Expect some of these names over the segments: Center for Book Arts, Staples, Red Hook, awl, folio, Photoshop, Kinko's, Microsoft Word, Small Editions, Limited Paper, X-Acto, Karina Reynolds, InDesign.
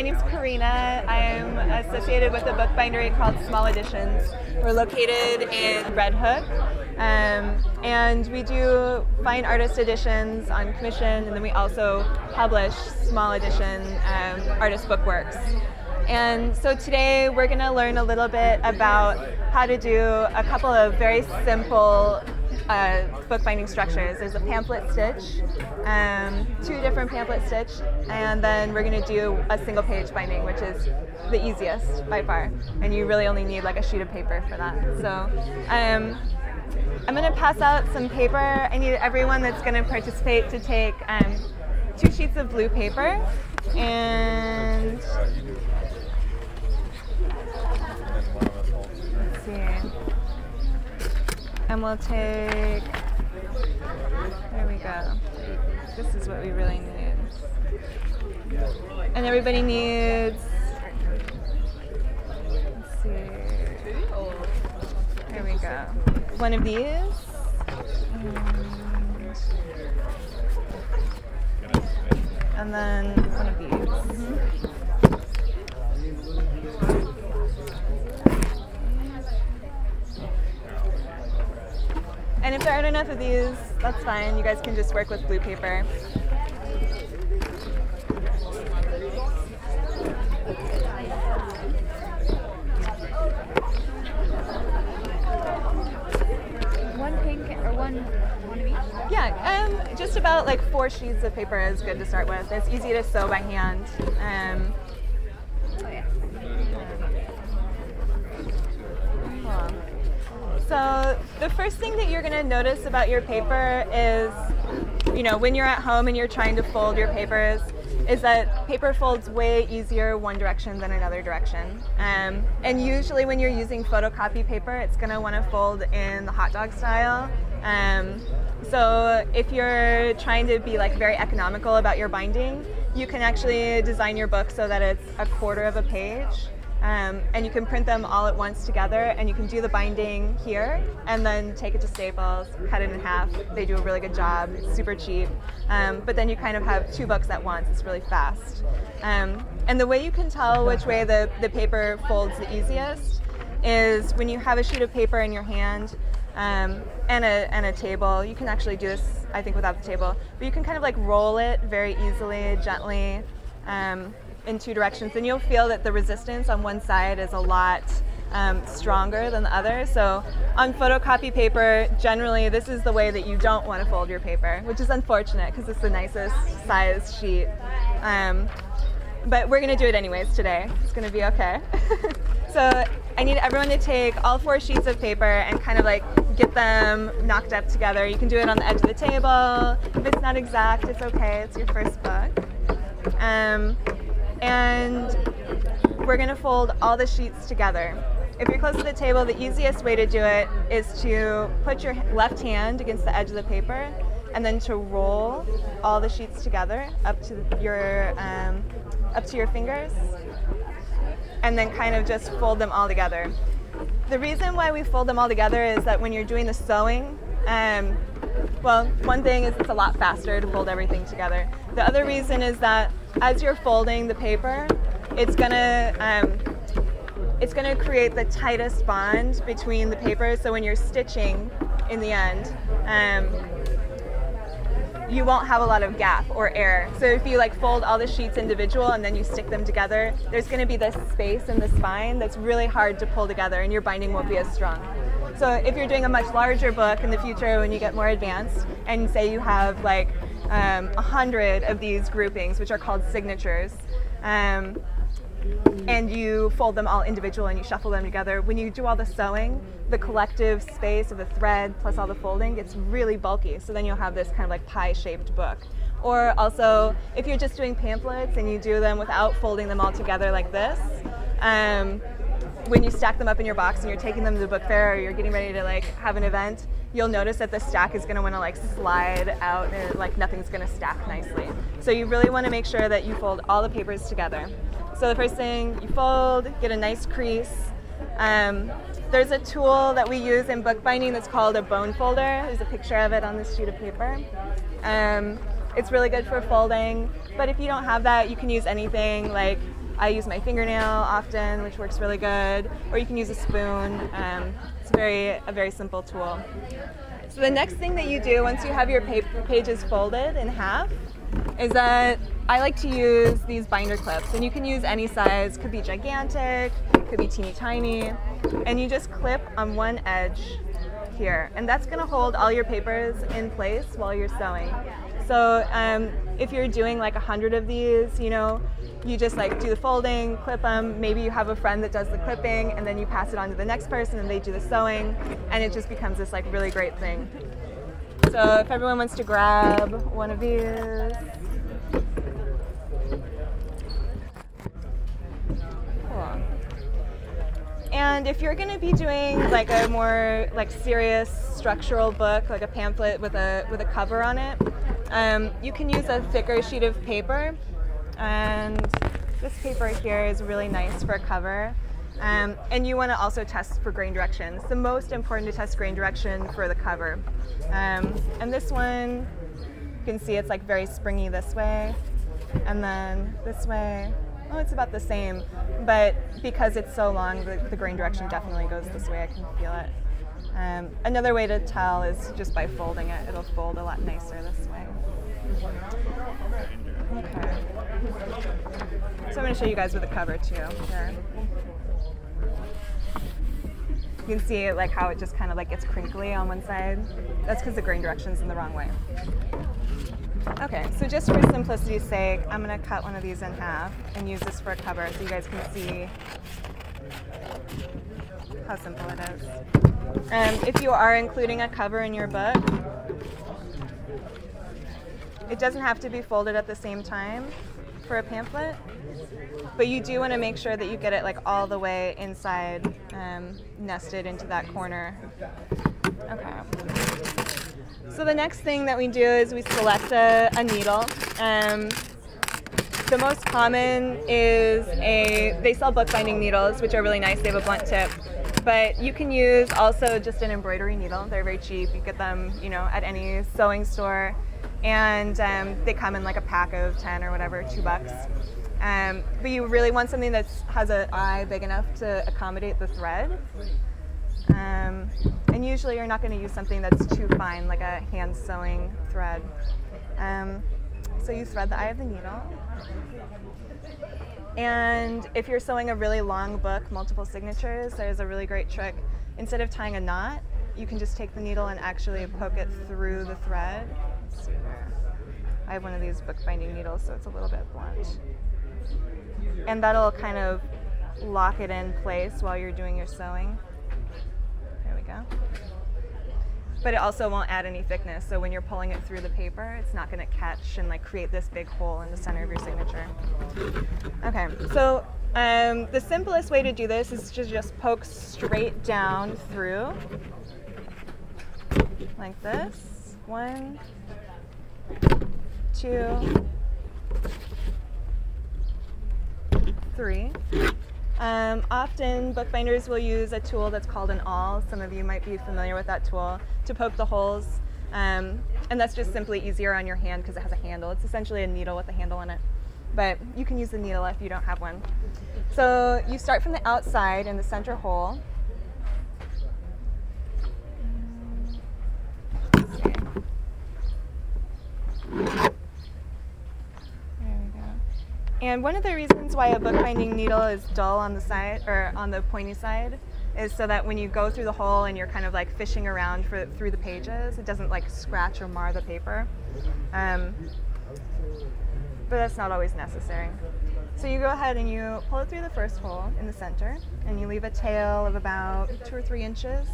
My name's Karina. I am associated with a bookbindery called Small Editions. We're located in Red Hook, and we do fine artist editions on commission, and then we also publish small edition artist book works. And so today we're going to learn a little bit about how to do a couple of very simple bookbinding structures. There's a pamphlet stitch, two different pamphlet stitch, and then we're going to do a single page binding, which is the easiest by far. And you really only need like a sheet of paper for that. So I'm going to pass out some paper. I need everyone that's going to participate to take two sheets of blue paper and let's see. And we'll take, there we go. This is what we really need. And everybody needs, let's see. There we go. One of these. And then one of these. And if there aren't enough of these, that's fine. You guys can just work with blue paper. Yeah, just about like 4 sheets of paper is good to start with. It's easy to sew by hand. Cool. So the first thing that you're going to notice about your paper is, you know, when you're at home and you're trying to fold your papers, is that paper folds way easier one direction than another direction. And usually when you're using photocopy paper, it's going to want to fold in the hot dog style. So if you're trying to be like very economical about your binding, you can actually design your book so that it's a quarter of a page, and you can print them all at once together, and you can do the binding here and then take it to Staples, cut it in half. They do a really good job. It's super cheap, but then you kind of have 2 books at once. It's really fast. And the way you can tell which way the paper folds the easiest is when you have a sheet of paper in your hand, and a table. You can actually do this, I think, without the table, but you can kind of like roll it very easily, gently, in 2 directions, and you'll feel that the resistance on one side is a lot stronger than the other. So on photocopy paper, generally this is the way that you don't want to fold your paper, which is unfortunate because it's the nicest size sheet, but we're going to do it anyways today. It's going to be okay. So I need everyone to take all 4 sheets of paper and kind of like get them knocked up together. You can do it on the edge of the table. If it's not exact, it's okay. It's your first book. And we're going to fold all the sheets together. If you're close to the table, the easiest way to do it is to put your left hand against the edge of the paper and then to roll all the sheets together up to your fingers, and then kind of just fold them all together. The reason why we fold them all together is that when you're doing the sewing, well, one thing is it's a lot faster to fold everything together. The other reason is that as you're folding the paper, it's gonna create the tightest bond between the papers. So when you're stitching in the end, you won't have a lot of gap or air. So if you like fold all the sheets individual and then you stick them together, there's going to be this space in the spine that's really hard to pull together, and your binding won't be as strong. So if you're doing a much larger book in the future, when you get more advanced, and say you have like 100 of these groupings, which are called signatures, and you fold them all individual and you shuffle them together, when you do all the sewing, the collective space of the thread plus all the folding gets really bulky. So then you'll have this kind of like pie-shaped book. Or also, if you're just doing pamphlets and you do them without folding them all together like this, when you stack them up in your box and you're taking them to the book fair, or you're getting ready to like have an event, you'll notice that the stack is going to want to like slide out, and like nothing's going to stack nicely. So you really want to make sure that you fold all the papers together. So the first thing, you fold, get a nice crease. There's a tool that we use in bookbinding that's called a bone folder. There's a picture of it on this sheet of paper. It's really good for folding, but if you don't have that, you can use anything like I use my fingernail often, which works really good, or you can use a spoon. It's a very simple tool. So the next thing that you do once you have your pages folded in half is that I like to use these binder clips, and you can use any size. Could be gigantic, could be teeny tiny, and you just clip on one edge here, and that's going to hold all your papers in place while you're sewing. So if you're doing like 100 of these, you know, you just like do the folding, clip them, maybe you have a friend that does the clipping, and then you pass it on to the next person and they do the sewing, and it just becomes this like really great thing. So if everyone wants to grab one of these. Cool. And if you're going to be doing like a more like serious structural book, like a pamphlet with a cover on it, you can use a thicker sheet of paper, and this paper here is really nice for a cover. And you want to also test for grain direction. It's the most important to test grain direction for the cover. And this one, you can see it's like very springy this way, and then this way. Oh, it's about the same, but because it's so long, the grain direction definitely goes this way. I can feel it. Another way to tell is just by folding it. It'll fold a lot nicer this way. Okay. So I'm going to show you guys with the cover too. Here. You can see like how it just kind of like gets crinkly on one side. That's because the grain direction's in the wrong way. Okay, so just for simplicity's sake, I'm going to cut one of these in half and use this for a cover so you guys can see how simple it is. If you are including a cover in your book, it doesn't have to be folded at the same time for a pamphlet, but you do want to make sure that you get it like all the way inside, nested into that corner. Okay. So the next thing that we do is we select a needle. The most common is they sell bookbinding needles, which are really nice. They have a blunt tip. But you can use also just an embroidery needle. They're very cheap. You get them, you know, at any sewing store. And they come in like a pack of 10 or whatever, $2. But you really want something that has an eye big enough to accommodate the thread. And usually you're not going to use something that's too fine, like a hand-sewing thread. So you thread the eye of the needle. And if you're sewing a really long book, multiple signatures, there's a really great trick. Instead of tying a knot, you can just take the needle and actually poke it through the thread. I have one of these bookbinding needles, so it's a little bit blunt. And that'll kind of lock it in place while you're doing your sewing. But it also won't add any thickness, so when you're pulling it through the paper, it's not going to catch and like create this big hole in the center of your signature. Okay, so the simplest way to do this is to just poke straight down through, like this. 1, 2, 3. Often bookbinders will use a tool that's called an awl. Some of you might be familiar with that tool to poke the holes, and that's just simply easier on your hand because it has a handle. It's essentially a needle with a handle in it, but you can use the needle if you don't have one. So you start from the outside in the center hole. And one of the reasons why a bookbinding needle is dull on the side or on the pointy side is so that when you go through the hole and you're kind of like fishing around through the pages, it doesn't like scratch or mar the paper. But that's not always necessary. So you go ahead and you pull it through the first hole in the center, and you leave a tail of about 2 or 3 inches.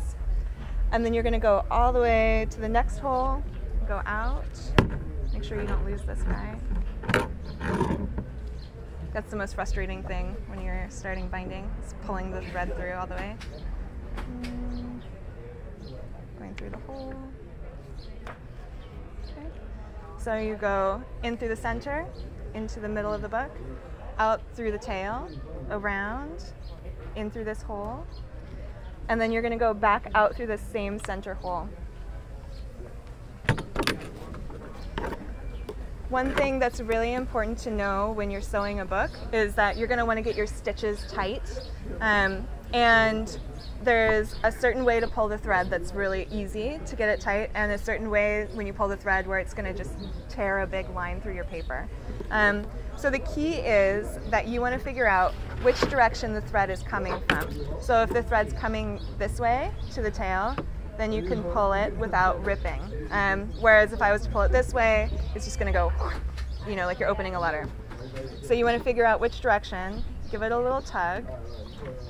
And then you're going to go all the way to the next hole, go out, make sure you don't lose this guy. That's the most frustrating thing when you're starting binding, is pulling the thread through all the way. Going through the hole. Okay. So you go in through the center, into the middle of the book, out through the tail, around, in through this hole, and then you're going to go back out through the same center hole. One thing that's really important to know when you're sewing a book is that you're going to want to get your stitches tight. And there's a certain way to pull the thread that's really easy to get it tight, and a certain way when you pull the thread where it's going to just tear a big line through your paper. So the key is that you want to figure out which direction the thread is coming from. So if the thread's coming this way to the tail, then you can pull it without ripping. Whereas if I was to pull it this way, it's just going to go, you know, like you're opening a letter. So you want to figure out which direction, give it a little tug,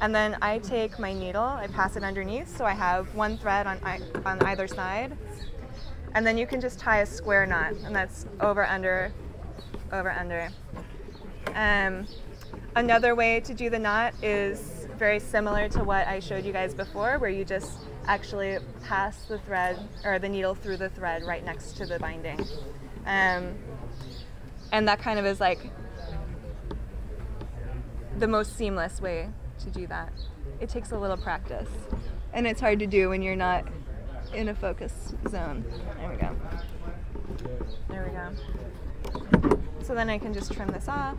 and then I take my needle, I pass it underneath, so I have one thread on either side, and then you can just tie a square knot, and that's over, under, over, under. Another way to do the knot is very similar to what I showed you guys before, where you just actually pass the thread or the needle through the thread right next to the binding. And that kind of is like the most seamless way to do that. It takes a little practice, and it's hard to do when you're not in a focus zone. There we go. There we go. So then I can just trim this off.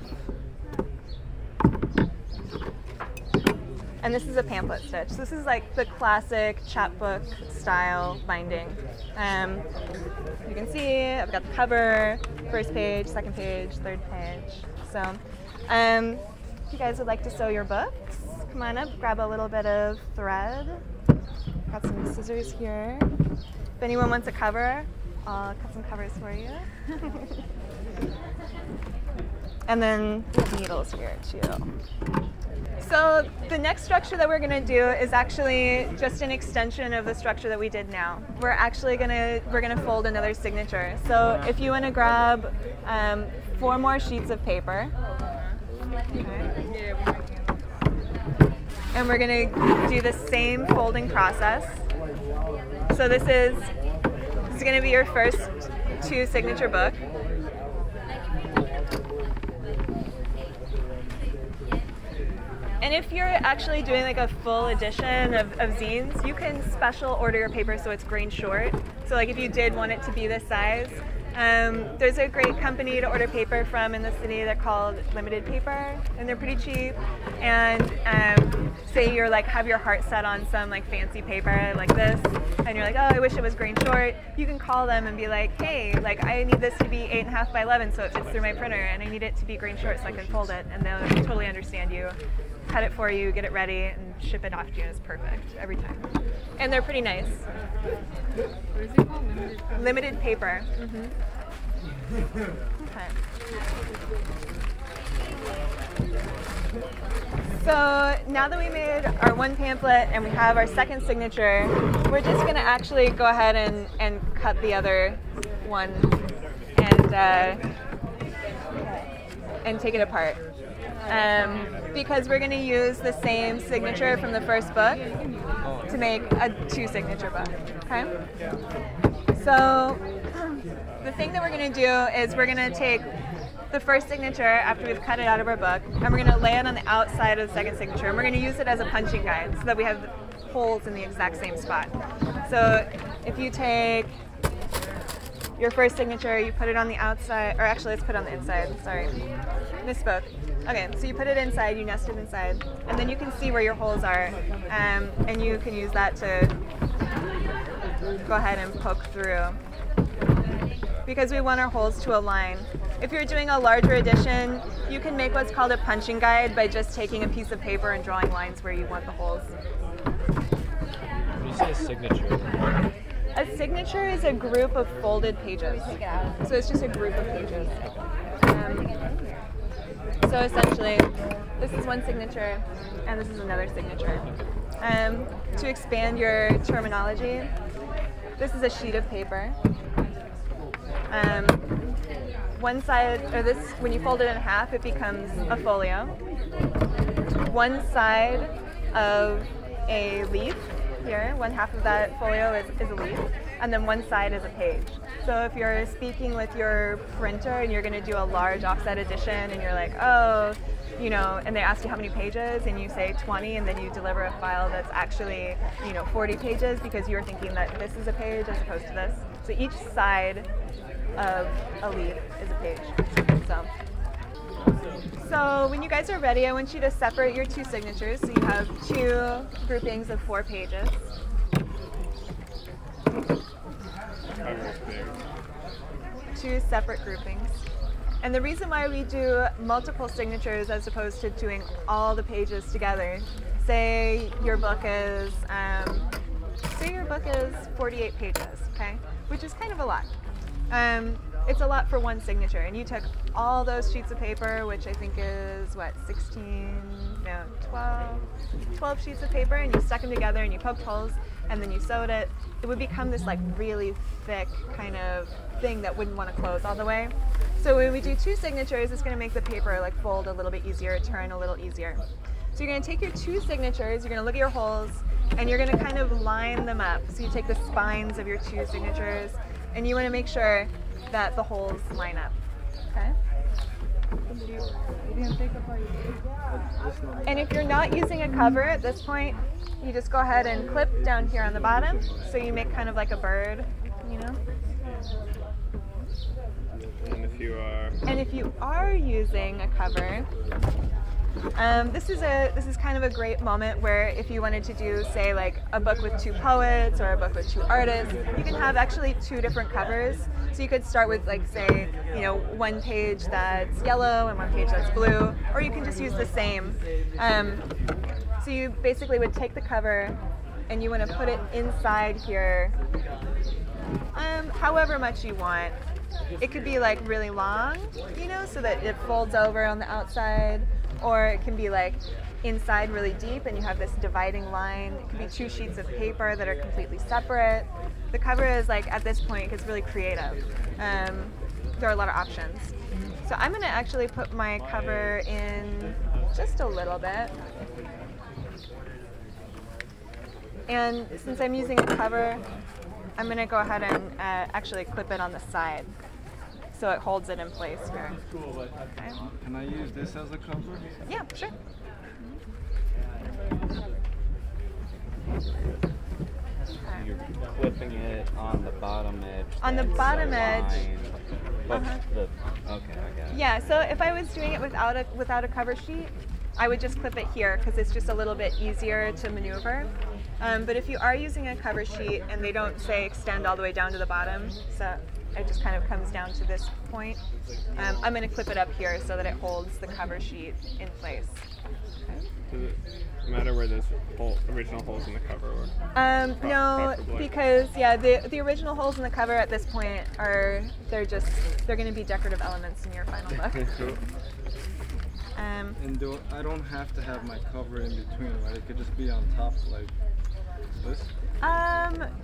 And this is a pamphlet stitch. This is like the classic chapbook style binding. You can see I've got the cover, first page, second page, third page. So if you guys would like to sew your books, come on up, grab a little bit of thread. Got some scissors here. If anyone wants a cover, I'll cut some covers for you. And then needles here too. So the next structure that we're going to do is actually just an extension of the structure that we did now. We're actually going to fold another signature. So if you want to grab 4 more sheets of paper, okay. And we're going to do the same folding process. So this is going to be your first 2 signature book. And if you're actually doing like a full edition of zines, you can special order your paper so it's grain short. So like if you did want it to be this size, there's a great company to order paper from in the city. They're called Limited Paper, and they're pretty cheap. And say you're like, have your heart set on some like fancy paper like this, and you're like, oh, I wish it was grain short. You can call them and be like, hey, like I need this to be 8.5 by 11 so it fits through my printer, and I need it to be grain short so I can fold it. And they'll totally understand you, cut it for you, get it ready, and ship it off to you. It's perfect every time. And they're pretty nice. What is it called? Limited Paper. Mm-hmm. Okay. So now that we made our 1 pamphlet and we have our 2nd signature, we're just going to actually go ahead and cut the other one and take it apart. Because we're going to use the same signature from the first book to make a 2 signature book. Okay? So the thing that we're going to do is we're going to take the first signature after we've cut it out of our book, and we're going to lay it on the outside of the 2nd signature, and we're going to use it as a punching guide so that we have holes in the exact same spot. So if you take your first signature, you put it on the outside, or actually let's put it on the inside, sorry, misspoke. Okay, so you put it inside, you nest it inside, and then you can see where your holes are, and you can use that to go ahead and poke through, because we want our holes to align. If you're doing a larger edition, you can make what's called a punching guide by just taking a piece of paper and drawing lines where you want the holes. What do you say a signature? A signature is a group of folded pages. So it's just a group of pages. So essentially, this is 1 signature, and this is another signature. To expand your terminology, this is a sheet of paper. One side, or this, when you fold it in half, it becomes a folio. One side of a leaf here, 1/2 of that folio is a leaf, and then one side is a page. So if you're speaking with your printer and you're going to do a large offset edition, and you're like, oh, you know, and they ask you how many pages, and you say 20, and then you deliver a file that's actually, you know, 40 pages, because you're thinking that this is a page as opposed to this. So each side of a leaf is a page. So when you guys are ready, I want you to separate your two signatures. So you have two groupings of 4 pages. Two separate groupings. And the reason why we do multiple signatures as opposed to doing all the pages together, say your book is 48 pages, okay, which is kind of a lot. It's a lot for one signature, and you took all those sheets of paper, which I think is, what, 12 sheets of paper, and you stuck them together and you poked holes and then you sewed it. It would become this like really thick kind of thing that wouldn't want to close all the way. So when we do two signatures, it's going to make the paper like fold a little bit easier, turn a little easier. So you're going to take your two signatures, you're going to look at your holes, and you're going to kind of line them up. So you take the spines of your two signatures, and you want to make sure that the holes line up. Okay? And if you're not using a cover at this point, you just go ahead and clip down here on the bottom, so you make kind of like a bird, you know? And if you are using a cover, this is kind of a great moment where if you wanted to do, say, like a book with 2 poets or a book with 2 artists, you can have actually 2 different covers. So you could start with, like, say, you know, one page that's yellow and one page that's blue, or you can just use the same. So you basically would take the cover and you want to put it inside here, however much you want. It could be like really long, you know, so that it folds over on the outside. Or it can be like inside really deep and you have this dividing line. It could be 2 sheets of paper that are completely separate. The cover is like, at this point, it's really creative. There are a lot of options. So I'm going to actually put my cover in just a little bit. And since I'm using a cover, I'm going to go ahead and actually clip it on the side, so it holds it in place here. Okay. Can I use this as a cover? Yeah, sure. You're clipping it on the bottom edge. On the bottom edge. Okay, I got it. Yeah, so if I was doing it without a cover sheet, I would just clip it here because it's just a little bit easier to maneuver. But if you are using a cover sheet and they don't say extend all the way down to the bottom, so it just kind of comes down to this point. I'm going to clip it up here so that it holds the cover sheet in place. Okay. Does it matter where those original holes in the cover were? No, because yeah, the original holes in the cover at this point are they're going to be decorative elements in your final book. Cool. And I don't have to have my cover in between, right? It could just be on top, like this.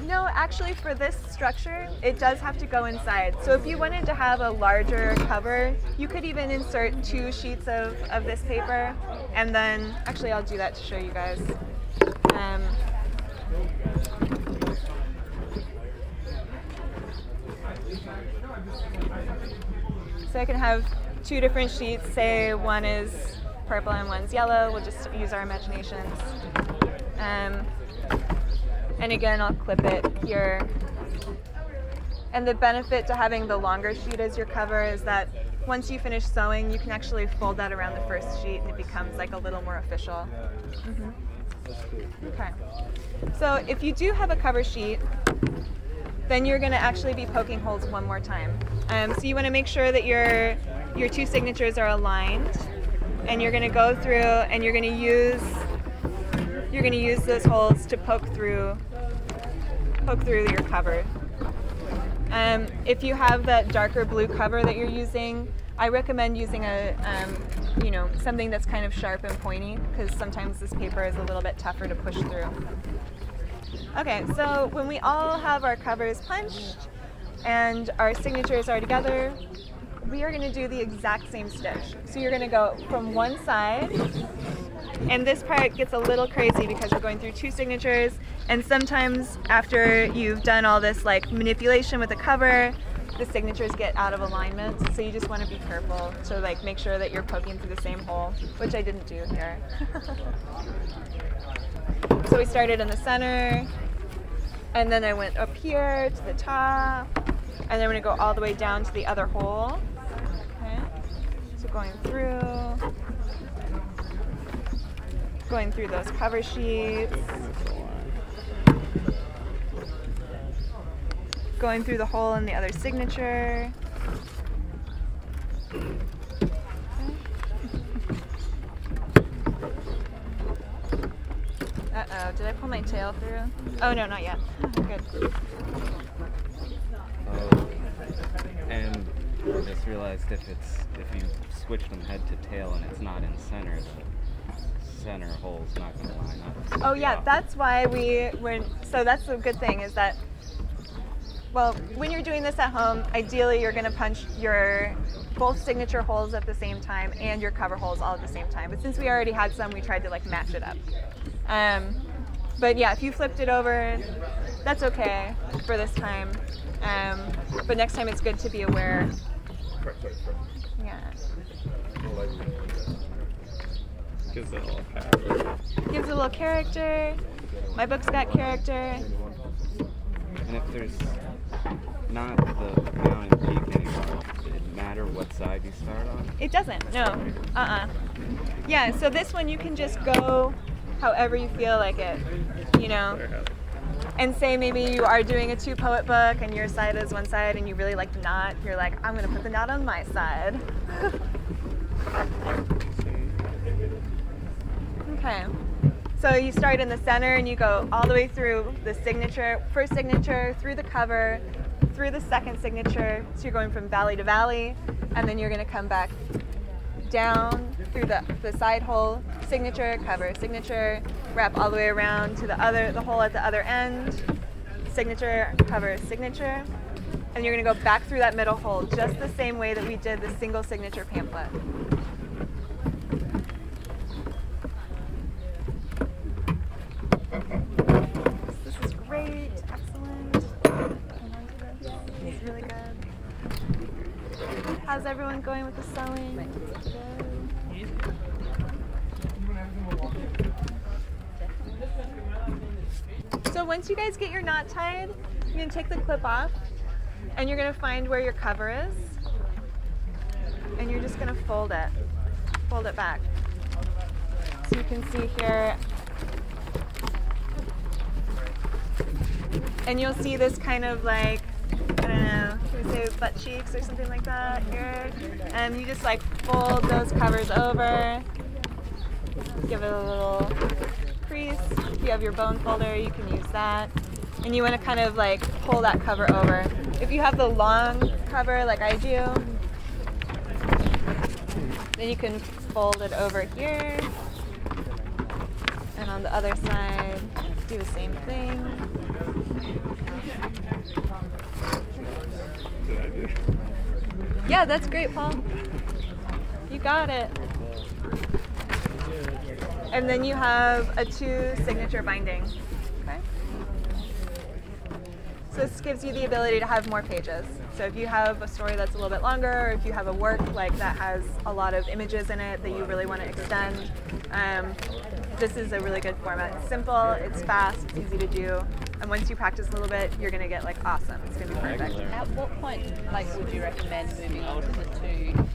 No, actually for this structure, it does have to go inside. So if you wanted to have a larger cover, you could even insert 2 sheets of this paper. And then, actually I'll do that to show you guys. So I can have 2 different sheets, say one is purple and one's yellow. We'll just use our imaginations. And again, I'll clip it here. And the benefit to having the longer sheet as your cover is that once you finish sewing, you can actually fold that around the first sheet and it becomes like a little more official. Mm-hmm. Okay. So if you do have a cover sheet, then you're going to actually be poking holes one more time. So you want to make sure that your 2 signatures are aligned, and you're going to go through and you're going to use those holes to poke through your cover. If you have that darker blue cover that you're using, I recommend using a, you know, something that's kind of sharp and pointy, because sometimes this paper is a little bit tougher to push through. Okay, so when we all have our covers punched and our signatures are together, we are going to do the exact same stitch. So you're going to go from one side. And this part gets a little crazy because we're going through 2 signatures, and sometimes after you've done all this like manipulation with the cover, the signatures get out of alignment. So you just want to be careful to like make sure that you're poking through the same hole, which I didn't do here. So we started in the center, and then I went up here to the top, and then we're going to go all the way down to the other hole. Okay. So going through those cover sheets, going through the hole in the other signature. Uh-oh, did I pull my tail through? Oh no, not yet. Good. Oh, and I just realized if you switch from head to tail and it's not in center, the center hole's not going to line up. Oh yeah, that's why we went, so that's the good thing is that, well, when you're doing this at home, ideally you're going to punch your both signature holes at the same time and your cover holes all at the same time. But since we already had some, we tried to like match it up. But yeah, if you flipped it over, that's okay for this time. But next time it's good to be aware. Yeah. Gives it a little character. Gives it a little character. My book's got character. And if there's not the crown and peak anymore, does it matter what side you start on? It doesn't, no. Yeah, so this one you can just go however you feel like it, you know? And say maybe you are doing a two-poet book and your side is one side and you really like the knot, you're like, I'm going to put the knot on my side. Okay. So you start in the center and you go all the way through the signature, first signature, through the cover, through the second signature, so you're going from valley to valley, and then you're going to come back down through the side hole, signature, cover, signature, wrap all the way around to the hole at the other end, signature, cover, signature, and you're going to go back through that middle hole just the same way that we did the single signature pamphlet. Great, excellent. It's really good. How's everyone going with the sewing? Good. So once you guys get your knot tied, you're going to take the clip off and you're going to find where your cover is and you're just going to fold it back. So you can see here, and you'll see this kind of like, I don't know, should we say butt cheeks or something like that here? And you just like fold those covers over, give it a little crease. If you have your bone folder, you can use that. And you want to kind of like pull that cover over. If you have the long cover like I do, then you can fold it over here. And on the other side, do the same thing. Yeah, that's great, Paul. You got it. And then you have a 2-signature binding. Okay. So this gives you the ability to have more pages. So if you have a story that's a little bit longer, or if you have a work like that has a lot of images in it that you really want to extend, this is a really good format. It's simple, it's fast, it's easy to do. And once you practice a little bit, you're going to get like awesome. It's going to be perfect. At what point like would you recommend moving on to the 2?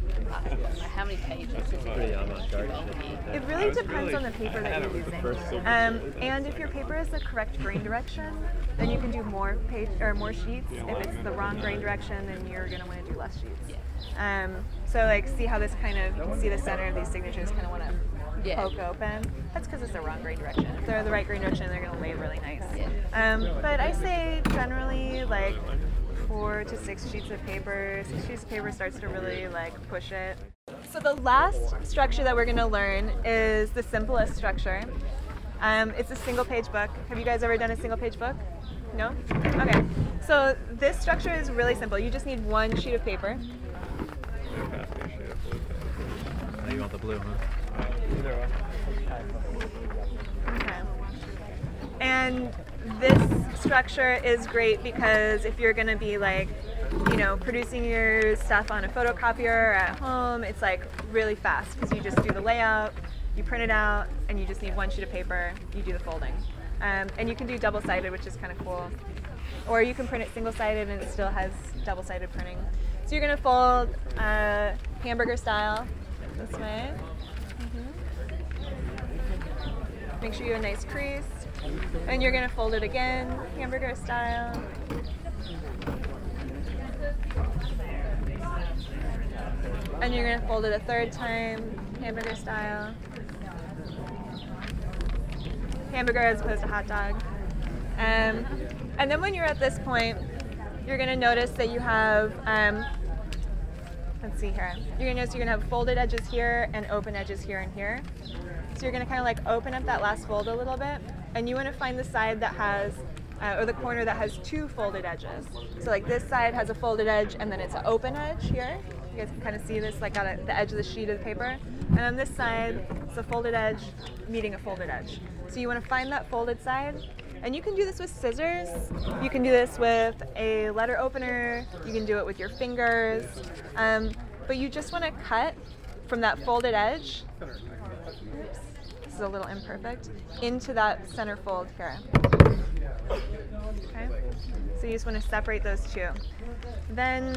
How many pages? It really depends on the paper that you're using. And if your paper is the correct grain direction, then you can do more page or more sheets. If it's the wrong grain direction, then you're going to want to do less sheets. So like see how this kind of, you can see the center of these signatures kind of want to poke open. That's because it's the wrong grain direction. If they're the right grain direction, they're going to lay really nice. But I say generally like 4 to 6 sheets of paper. 6 sheets of paper starts to really like push it. So the last structure that we're going to learn is the simplest structure. It's a single page book. Have you guys ever done a single page book? No? Okay. So this structure is really simple. You just need one sheet of paper. Oh, you want the blue, huh? Okay. And this structure is great because if you're going to be like, you know, producing your stuff on a photocopier or at home, it's like really fast because you just do the layout, you print it out, and you just need one sheet of paper, you do the folding. And you can do double-sided, which is kind of cool. or you can print it single-sided and it still has double-sided printing. So you're going to fold hamburger style this way. Mm-hmm. Make sure you have a nice crease. And you're going to fold it again, hamburger style. And you're going to fold it a third time, hamburger style. Hamburger as opposed to hot dog. And then when you're at this point, you're going to notice that you have, let's see here. You're going to notice you're going to have folded edges here and open edges here and here. So you're going to kind of like open up that last fold a little bit. And you want to find the side that has, or the corner that has two folded edges. So like this side has a folded edge and then it's an open edge here. You guys can kind of see this like on the edge of the sheet of the paper. And on this side, it's a folded edge meeting a folded edge. So you want to find that folded side. And you can do this with scissors. You can do this with a letter opener. You can do it with your fingers. But you just want to cut from that folded edge. Oops, this is a little imperfect. Into that center fold here. Okay. So you just want to separate those two. Then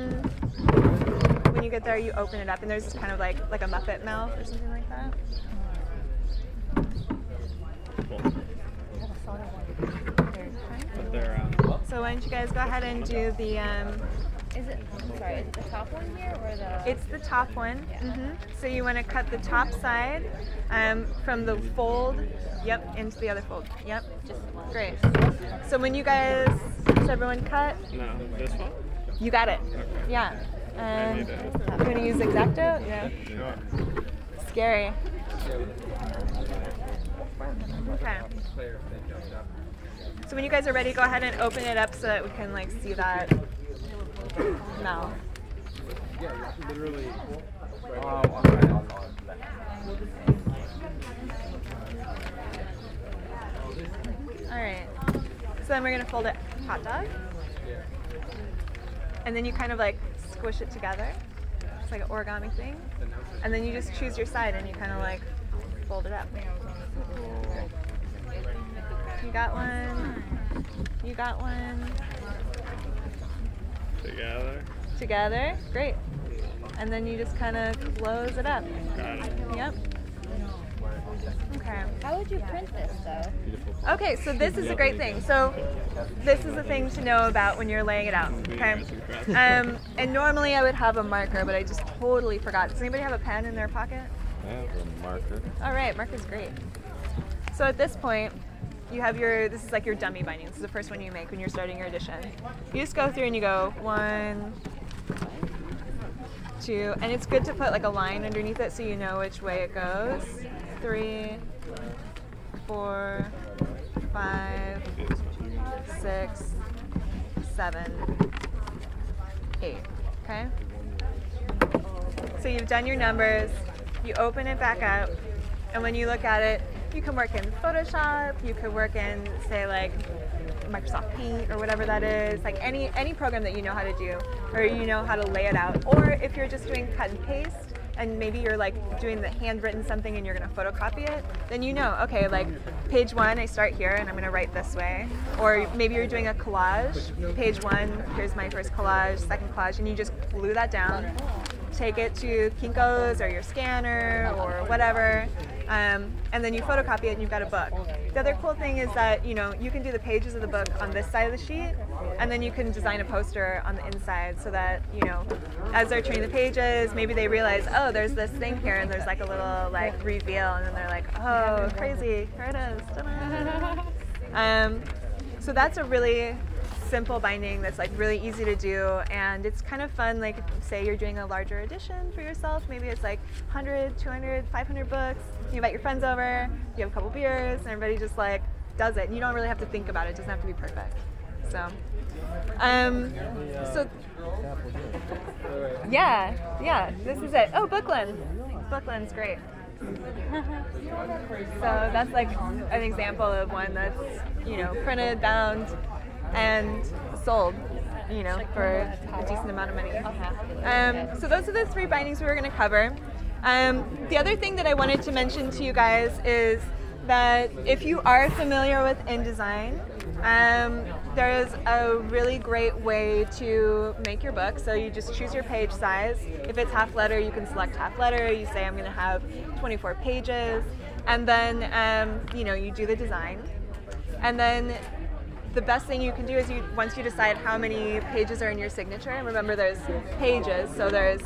when you get there, you open it up, and there's this kind of like a Muppet mouth or something like that. So why don't you guys go ahead and do the? I'm sorry, is it the top one here or the? It's the top one. Yeah. Mm-hmm. So you want to cut the top side from the fold. Yep, into the other fold. Yep. Great. So when you guys, does everyone cut? No, this one. You got it. Okay. Yeah. I'm going to use X-Acto? Yeah. Sure. Scary. Okay. So when you guys are ready, go ahead and open it up so that we can like see that now. Yeah, literally. All right. So then we're going to fold it hot dog. And then you kind of like squish it together. It's like an origami thing. And then you just choose your side and you kind of like fold it up. You got one. You got one. Together. Together. Great. And then you just kind of close it up. Got it. Yep. Okay. How would you print this though? Okay, so this is a great thing. So this is a thing to know about when you're laying it out. Okay. And normally I would have a marker, but I just totally forgot. Does anybody have a pen in their pocket? I have a marker. All right, marker's great. So at this point, you have your, this is like your dummy binding. This is the first one you make when you're starting your edition. You just go through and you go one, two, and it's good to put like a line underneath it so you know which way it goes. 3, 4, 5, 6, 7, 8, okay? So you've done your numbers, you open it back up, and when you look at it, you can work in Photoshop, you could work in, say, like Microsoft Paint or whatever that is, like any program that you know how to do, or you know how to lay it out. Or if you're just doing cut and paste, and maybe you're like doing the handwritten something and you're going to photocopy it, then you know, okay, like page 1, I start here and I'm going to write this way. Or maybe you're doing a collage, page 1, here's my first collage, second collage, and you just glue that down, take it to Kinko's or your scanner or whatever, and then you photocopy it and you've got a book. The other cool thing is that, you know, you can do the pages of the book on this side of the sheet, and then you can design a poster on the inside so that, you know, as they're turning the pages, maybe they realize, oh, there's this thing here, and there's like a little like reveal, and then they're like, oh, crazy, here it is. Ta-da. So that's a really simple binding that's like really easy to do, and it's kind of fun. Like, say you're doing a larger edition for yourself, maybe it's like 100, 200, 500 books. You invite your friends over, you have a couple beers, and everybody just like does it. And you don't really have to think about it. It doesn't have to be perfect. So, yeah, this is it. Oh, Bookland. Bookland's great. So that's like an example of one that's, you know, printed, bound, and sold, you know, for a decent amount of money. So those are the 3 bindings we were going to cover. The other thing that I wanted to mention to you guys is that if you are familiar with InDesign, There is a really great way to make your book. So you just choose your page size. If it's half letter, you can select half letter. You say, I'm going to have 24 pages. And then, you know, you do the design. And then the best thing you can do is once you decide how many pages are in your signature, and remember there's pages, so there's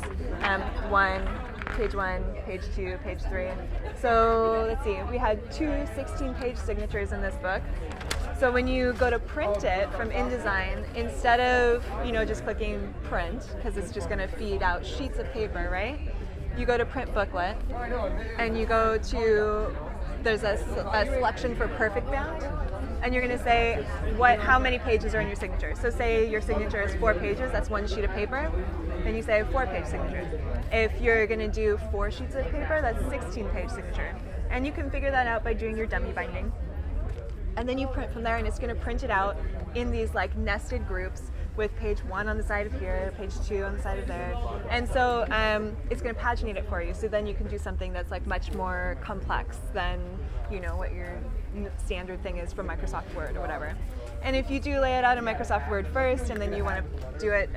page 1, page 2, page 3. So let's see, we had two 16-page signatures in this book. So when you go to print it from InDesign, instead of, you know, just clicking print, because it's just going to feed out sheets of paper, right? You go to print booklet, and you go to, there's a selection for perfect bound, and you're going to say how many pages are in your signature. So say your signature is 4 pages, that's 1 sheet of paper, and you say 4-page signatures. If you're going to do 4 sheets of paper, that's a 16-page signature. And you can figure that out by doing your dummy binding. And then you print from there, and it's going to print it out in these like nested groups with page 1 on the side of here, page 2 on the side of there. And so it's going to paginate it for you. So then you can do something that's like much more complex than, you know, what your standard thing is from Microsoft Word or whatever. And if you do lay it out in Microsoft Word first, and then you want to do it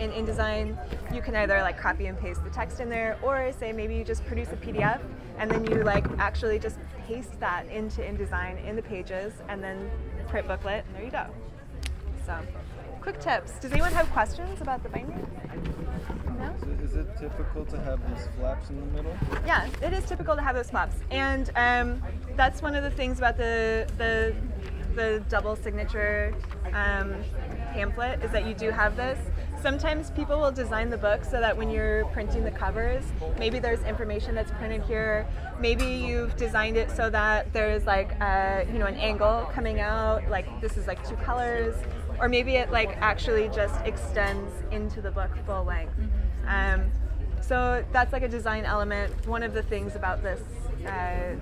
in InDesign, you can either like copy and paste the text in there, or say maybe you just produce a PDF and then you like actually just paste that into InDesign in the pages, and then print booklet, and there you go. So, quick tips. Does anyone have questions about the binding? No? Is it typical to have these flaps in the middle? Yeah, it is typical to have those flaps, and that's one of the things about the double signature pamphlet, is that you do have this. Sometimes people will design the book so that when you're printing the covers, maybe there's information that's printed here. Maybe you've designed it so that there's like you know, an angle coming out, like this is like 2 colors, or maybe it like actually just extends into the book full length. So that's like a design element, one of the things about this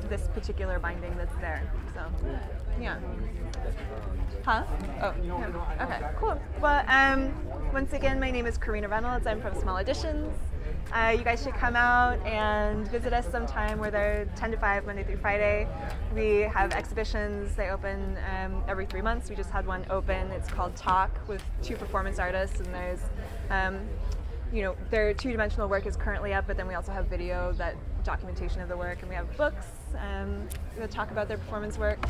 this particular binding that's there. So yeah. Huh? Oh, yeah. Okay, cool. Well, once again, my name is Karina Reynolds. I'm from Small Editions. You guys should come out and visit us sometime. We're there 10 to 5, Monday through Friday. We have exhibitions. They open every 3 months. We just had one open. It's called Talk, with 2 performance artists, and there's, you know, their 2D work is currently up, but then we also have video, that documentation of the work, and we have books that talk about their performance work.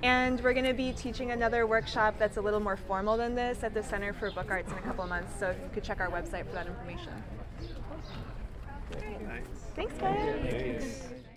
And we're going to be teaching another workshop that's a little more formal than this at the Center for Book Arts in a couple of months, so you could check our website for that information. Thanks, guys.